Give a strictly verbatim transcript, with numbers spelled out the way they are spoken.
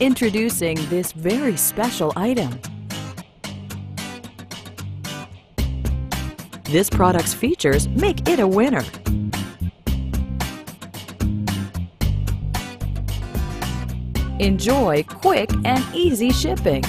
Introducing this very special item. This product's features make it a winner. Enjoy quick and easy shipping.